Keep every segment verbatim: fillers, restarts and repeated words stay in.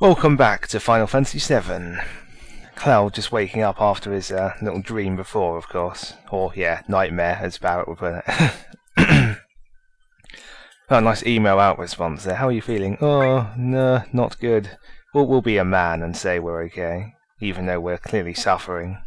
Welcome back to Final Fantasy seven. Cloud just waking up after his uh, little dream before, of course. Or, yeah, nightmare, as Barret would put it. Oh, nice email out response there. How are you feeling? Oh, no, not good. Well, we'll be a man and say we're okay, even though we're clearly suffering.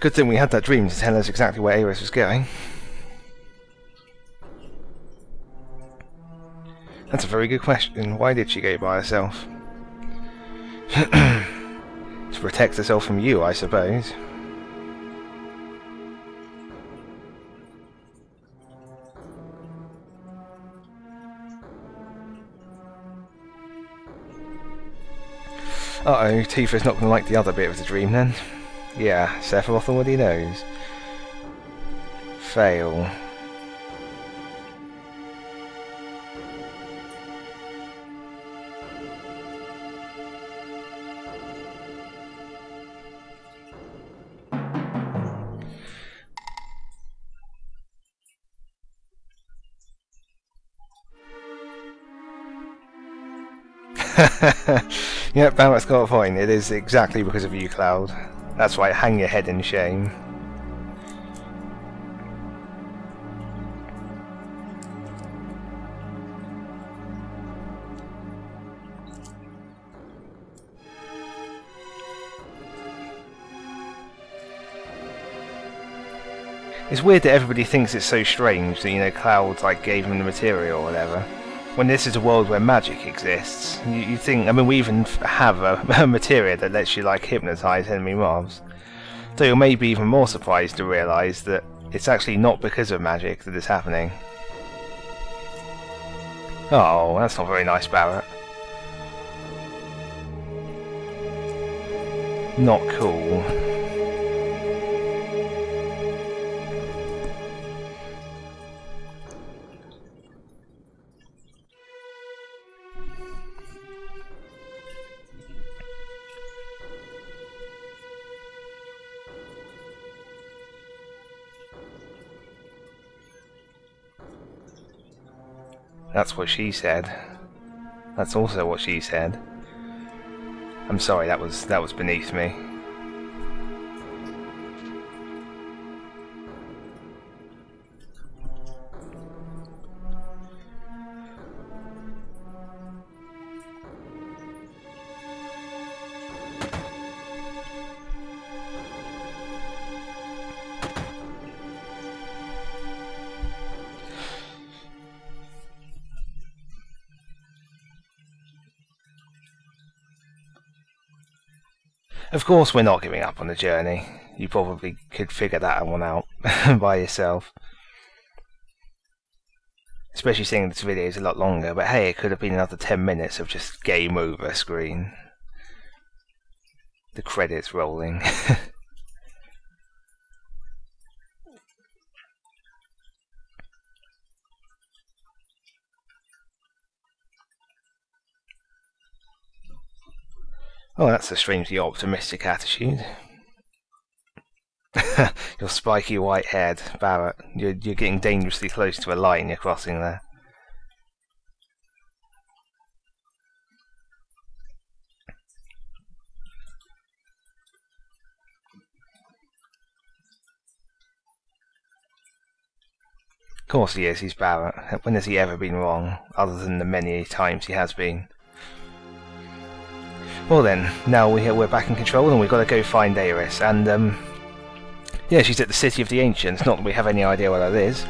Good thing we had that dream to tell us exactly where Aeris was going. That's a very good question. Why did she go by herself? To protect herself from you, I suppose. Uh-oh, Tifa's not going to like the other bit of the dream then. Yeah, Sephiroth already knows. Fail. Yep, Barret's got a point. It is exactly because of you, Cloud. That's why hang your head in shame. It's weird that everybody thinks it's so strange that, you know, Cloud like gave him the material or whatever. When this is a world where magic exists, you, you think, I mean, we even have a, a materia that lets you, like, hypnotise enemy mobs. So you may be even more surprised to realise that it's actually not because of magic that it's happening. Oh, that's not very nice, Barret. Not cool. That's what she said. That's also what she said. I'm sorry, that was that was beneath me. Of course we're not giving up on the journey. You probably could figure that one out by yourself. Especially seeing this video is a lot longer, but hey, it could have been another ten minutes of just game over screen. The credits rolling. Oh, that's a strangely optimistic attitude. Your spiky white head, Barret. You're, you're getting dangerously close to a line you're crossing there. Of course he is, he's Barret. When has he ever been wrong, other than the many times he has been? Well then, now we're back in control and we've got to go find Aeris, and um, yeah, she's at the City of the Ancients, not that we have any idea where that is,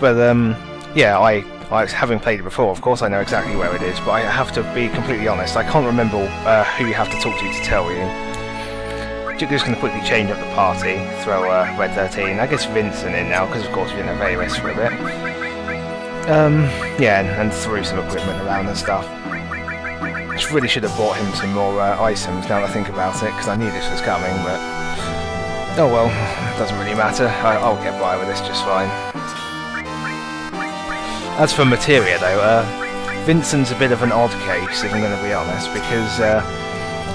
but um, yeah, I, I, having played it before, of course I know exactly where it is, but I have to be completely honest, I can't remember uh, who you have to talk to to tell you. Just going to quickly change up the party, throw uh, Red thirteen, I guess Vincent in now, because of course we didn't have Aeris for a bit. Um, yeah, and, and threw some equipment around and stuff. I just really should have bought him some more uh, items now that I think about it, because I knew this was coming, but... Oh well, it doesn't really matter. I I'll get by with this just fine. As for Materia, though, uh, Vincent's a bit of an odd case, if I'm going to be honest, because uh,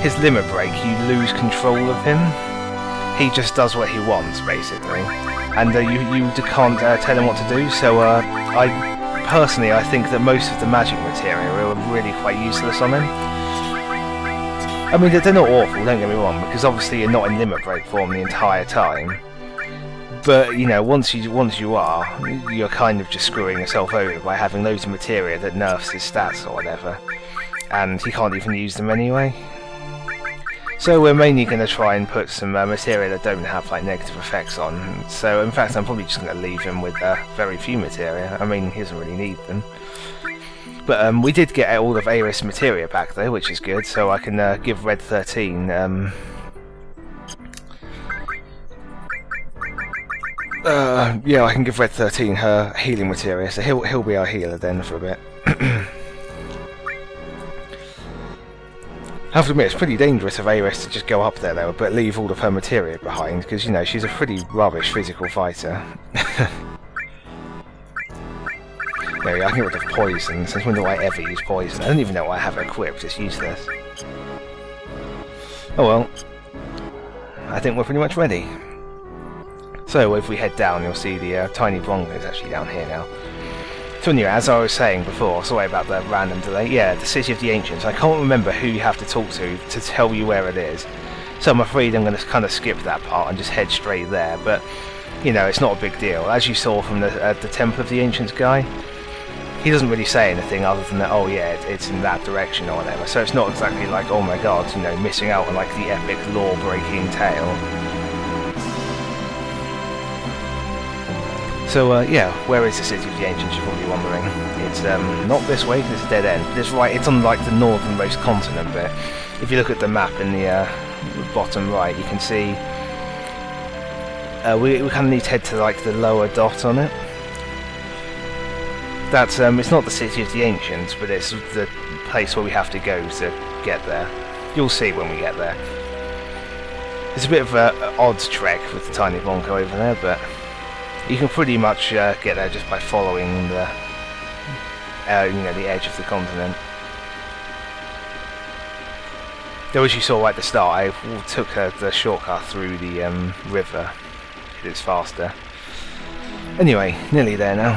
his limit break, you lose control of him. He just does what he wants, basically, and uh, you, you can't uh, tell him what to do, so uh, I... Personally, I think that most of the magic material are really quite useless on them. I mean, they're not awful, don't get me wrong, because obviously you're not in limit break form the entire time. But, you know, once you once you are, you're kind of just screwing yourself over by having loads of materia that nerfs his stats or whatever. And he can't even use them anyway. So we're mainly going to try and put some uh, materia that don't have like negative effects on. So in fact I'm probably just going to leave him with uh, very few materia. I mean, he doesn't really need them. But um, we did get all of Aeris materia back though, which is good, so I can uh, give Red thirteen um, uh, yeah, I can give Red thirteen her healing materia, so he'll, he'll be our healer then for a bit. I have to admit, it's pretty dangerous of Aeris to just go up there though, but leave all of her materia behind, because, you know, she's a pretty rubbish physical fighter. There we go, I can get rid of poison, since when do I ever use poison? I don't even know why I have it equipped, it's useless. Oh well. I think we're pretty much ready. So, if we head down, you'll see the uh, tiny Bronco is actually down here now. So anyway, as I was saying before, sorry about the random delay, yeah, the City of the Ancients, I can't remember who you have to talk to to tell you where it is, so I'm afraid I'm going to kind of skip that part and just head straight there, but, you know, it's not a big deal. As you saw from the, uh, the Temple of the Ancients guy, he doesn't really say anything other than that, oh yeah, it, it's in that direction or whatever, so it's not exactly like, oh my god, you know, missing out on like the epic lore-breaking tale. So, uh, yeah, where is the City of the Ancients, you're probably wondering. It's um, not this way, because it's a dead end, but it's right, it's on like the northernmost continent bit. If you look at the map in the uh, bottom right, you can see uh, we, we kind of need to head to like the lower dot on it. That's, um, it's not the City of the Ancients, but it's the place where we have to go to get there. You'll see when we get there. It's a bit of an odd trek with the tiny Bronco over there, but you can pretty much uh, get there just by following the, uh, you know, the edge of the continent. Though, as you saw right at the start, I took uh, the shortcut through the um, river. It's faster. Anyway, nearly there now.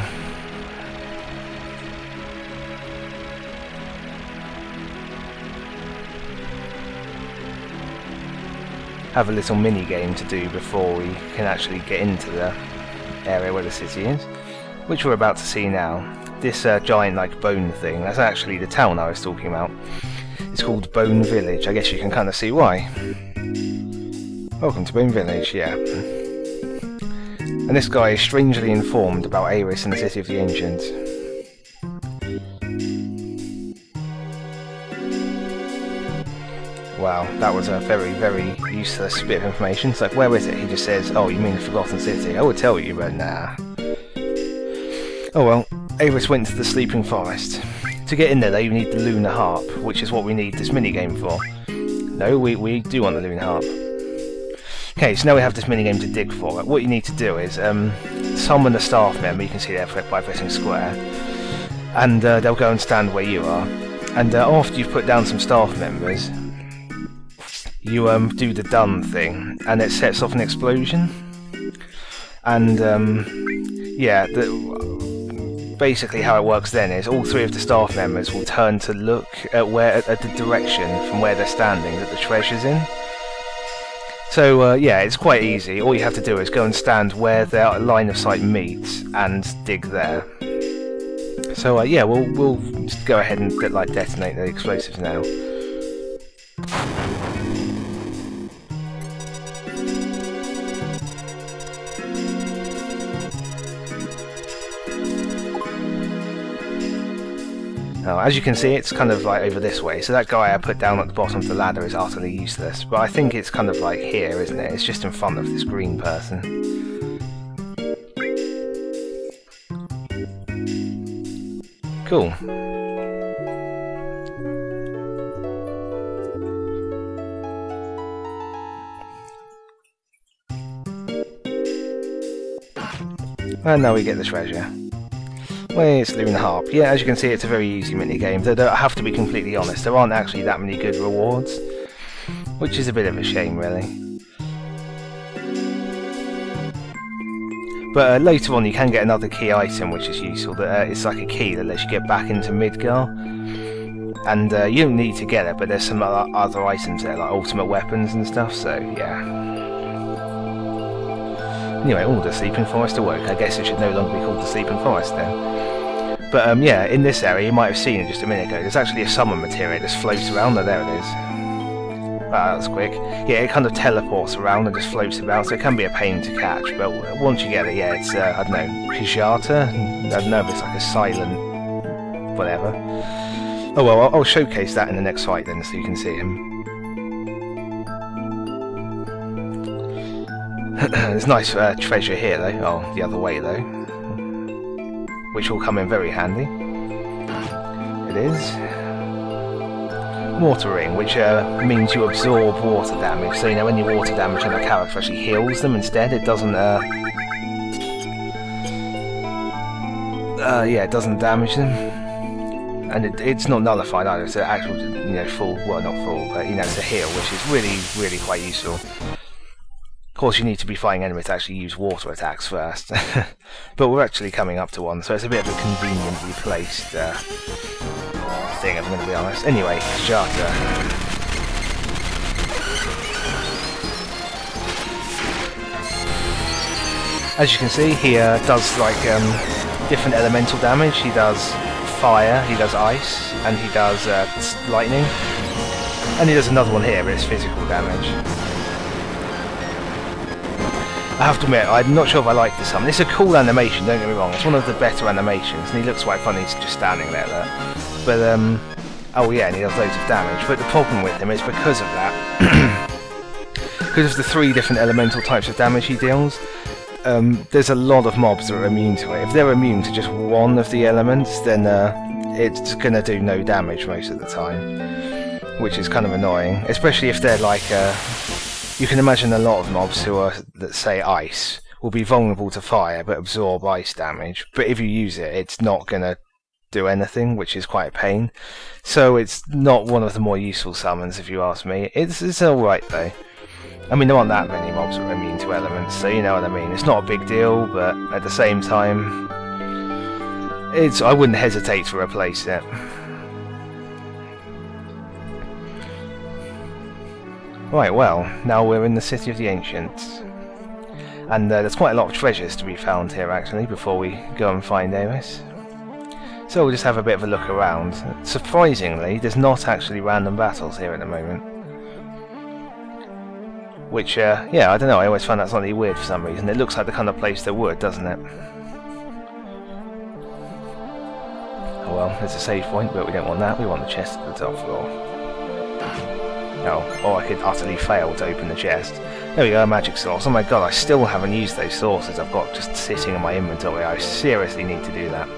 Have a little mini game to do before we can actually get into the area where the city is, which we're about to see now. This uh, giant like bone thing, that's actually the town I was talking about. It's called Bone Village, I guess you can kind of see why. Welcome to Bone Village, yeah. And this guy is strangely informed about Aeris and the City of the Ancients. Wow, that was a very, very useless bit of information. It's like, where is it? He just says, oh, you mean the Forgotten City? I would tell you, but nah. Oh well, Aeris went to the Sleeping Forest. To get in there, though, you need the Lunar Harp, which is what we need this minigame for. No, we, we do want the Lunar Harp. Okay, so now we have this minigame to dig for. What you need to do is um, summon a staff member, you can see there by pressing square, and uh, they'll go and stand where you are. And uh, after you've put down some staff members, you um, do the done thing, and it sets off an explosion. And um, yeah, the, basically how it works then is all three of the staff members will turn to look at where at the direction from where they're standing that the treasure's in. So uh, yeah, it's quite easy. All you have to do is go and stand where their line of sight meets and dig there. So uh, yeah, we'll we'll just go ahead and like detonate the explosives now. Now, as you can see, it's kind of like over this way, so that guy I put down at the bottom of the ladder is utterly useless, but I think it's kind of like here, isn't it? It's just in front of this green person. Cool. And now we get the treasure. Where's Lunar Harp? Yeah, as you can see, it's a very easy minigame. I have to be completely honest, there aren't actually that many good rewards, which is a bit of a shame, really. But uh, later on, you can get another key item, which is useful. That uh, it's like a key that lets you get back into Midgar, and uh, you don't need to get it, but there's some other, other items there, like ultimate weapons and stuff. So yeah. Anyway, all the Sleeping Forest awoke. I guess it should no longer be called the Sleeping Forest then. But um, yeah, in this area, you might have seen it just a minute ago. There's actually a summon materia that floats around. Oh, there it is. Ah, that's quick. Yeah, it kind of teleports around and just floats about, so it can be a pain to catch, but once you get it, yeah, it's, uh, I don't know, Kjata? I don't know if it's like a silent... whatever. Oh well, I'll, I'll showcase that in the next fight then, so you can see him. There's nice uh, treasure here though, oh, the other way though. Which will come in very handy. It is. Water ring, which uh, means you absorb water damage, so you know any water damage on a character actually heals them instead. It doesn't uh, uh yeah, it doesn't damage them, and it, it's not nullified either. It's an actual, you know, full, well, not full, but you know, it's a heal, which is really really quite useful. Of course, you need to be fighting enemies to actually use water attacks first. But we're actually coming up to one, so it's a bit of a conveniently placed uh, thing, if I'm going to be honest. Anyway, Kjata. As you can see, he uh, does like um, different elemental damage. He does fire, he does ice, and he does uh, lightning. And he does another one here, but it's physical damage. I have to admit, I'm not sure if I like this summon. It's a cool animation, don't get me wrong. It's one of the better animations, and he looks quite funny just standing there. there. But, um, oh yeah, and he does loads of damage, but the problem with him is because of that, because of the three different elemental types of damage he deals, um, there's a lot of mobs that are immune to it. If they're immune to just one of the elements, then uh, it's going to do no damage most of the time, which is kind of annoying, especially if they're like, uh, you can imagine a lot of mobs who are, let's say, ice, will be vulnerable to fire but absorb ice damage, but if you use it, it's not going to do anything, which is quite a pain. So it's not one of the more useful summons, if you ask me. It's it's alright though. I mean, there aren't that many mobs that are immune to elements, so you know what I mean. It's not a big deal, but at the same time, it's I wouldn't hesitate to replace it. Right, well, now we're in the City of the Ancients. And uh, there's quite a lot of treasures to be found here, actually, before we go and find Aeris. So we'll just have a bit of a look around. Surprisingly, there's not actually random battles here at the moment. Which, uh, yeah, I don't know, I always find that slightly weird for some reason. It looks like the kind of place there would, doesn't it? Oh well, there's a save point, but we don't want that. We want the chest at the top floor. Oh, or I could utterly fail to open the chest. There we go, a magic source. Oh my god, I still haven't used those sources I've got just sitting in my inventory. I seriously need to do that.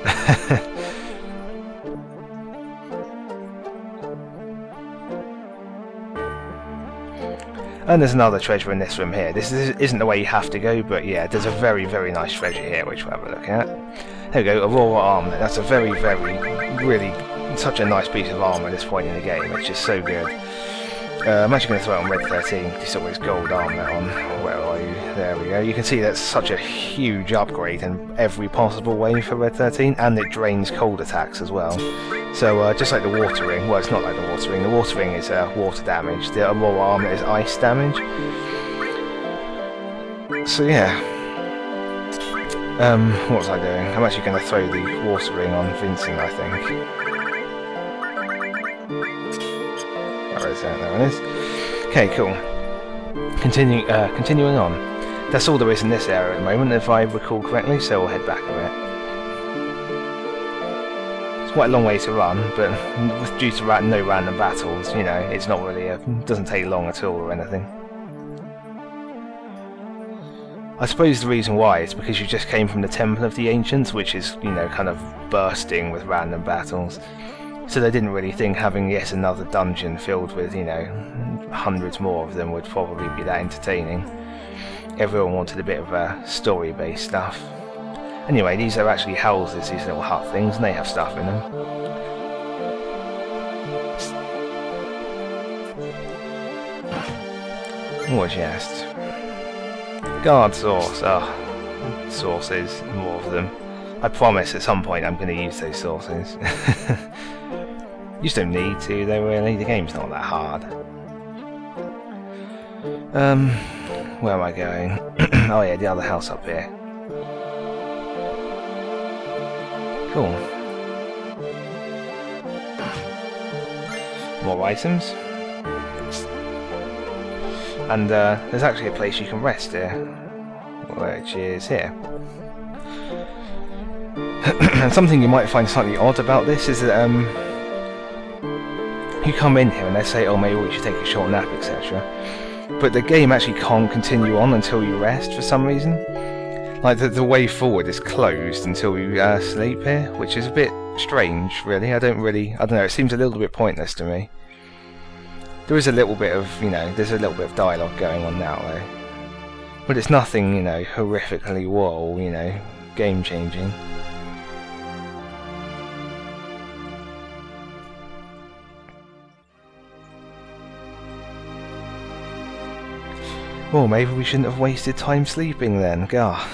And there's another treasure in this room here. This isn't the way you have to go, but yeah, there's a very, very nice treasure here, which we'll have a look at. There we go, Aurora Armor. That's a very, very, really, such a nice piece of armor at this point in the game. It's just so good. Uh, I'm actually going to throw it on Red thirteen, just always gold armor on. Where are you? There we go. You can see that's such a huge upgrade in every possible way for Red thirteen, and it drains cold attacks as well. So uh, just like the water ring, well, it's not like the water ring. The water ring is uh, water damage. The Aurora Armor is ice damage. So yeah, um, what was I doing? I'm actually going to throw the water ring on Vincent, I think. There it is. There it is. Okay, cool. Continue, uh, continuing on. That's all there is in this area at the moment, if I recall correctly. So we'll head back a bit. Quite a long way to run, but with due to ra no random battles, you know, it's not really a, doesn't take long at all or anything. I suppose the reason why is because you just came from the Temple of the Ancients, which is, you know, kind of bursting with random battles. So they didn't really think having yet another dungeon filled with, you know, hundreds more of them would probably be that entertaining. Everyone wanted a bit of uh, story-based stuff. Anyway, these are actually houses, these little hut things, and they have stuff in them. More chests. Guard source. Oh, sources. More of them. I promise at some point I'm going to use those sources. You just don't need to, though, really. The game's not that hard. Um, where am I going? Oh, yeah, the other house up here. Cool. More items. And uh, there's actually a place you can rest here, which is here. And something you might find slightly odd about this is that um, you come in here and they say, oh, maybe we should take a short nap, et cetera. But the game actually can't continue on until you rest for some reason. Like, the, the way forward is closed until you uh, sleep here, which is a bit strange, really. I don't really, I don't know, it seems a little bit pointless to me. There is a little bit of, you know, there's a little bit of dialogue going on now, though. But it's nothing, you know, horrifically, whoa, you know, game-changing. Well, maybe we shouldn't have wasted time sleeping then, gah.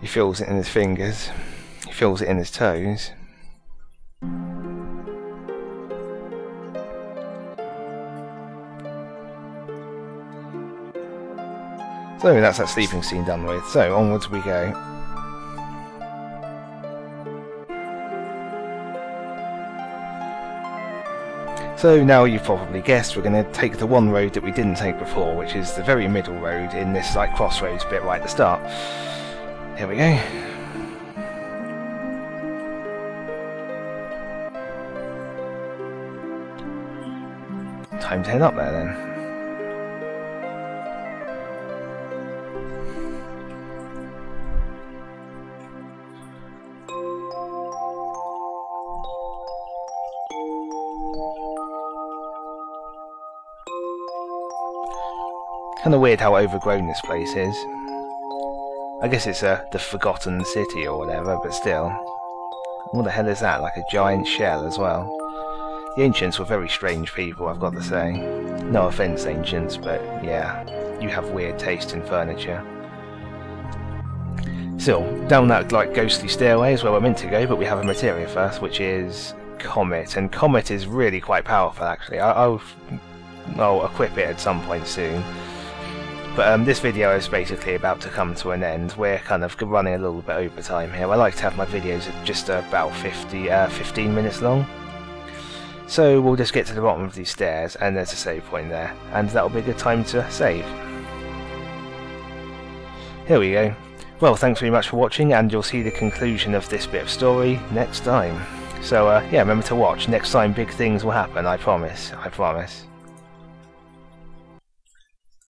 He feels it in his fingers, he feels it in his toes. So that's that sleeping scene done with, so onwards we go. So now you've probably guessed we're going to take the one road that we didn't take before, which is the very middle road in this like crossroads bit right at the start. Here we go. Time to head up there then. Kinda weird how overgrown this place is. I guess it's uh, the Forgotten City or whatever, but still. What the hell is that? Like a giant shell as well. The Ancients were very strange people, I've got to say. No offence, Ancients, but yeah, you have weird taste in furniture. Still, down that like ghostly stairway is where we're meant to go, but we have a Materia first, which is Comet. And Comet is really quite powerful, actually. I I'll, I'll equip it at some point soon. But um, this video is basically about to come to an end. We're kind of running a little bit over time here. I like to have my videos at just about fifty, uh, fifteen minutes long. So we'll just get to the bottom of these stairs and there's a save point there. And that'll be a good time to save. Here we go. Well, thanks very much for watching, and you'll see the conclusion of this bit of story next time. So uh, yeah, remember to watch. Next time big things will happen, I promise. I promise.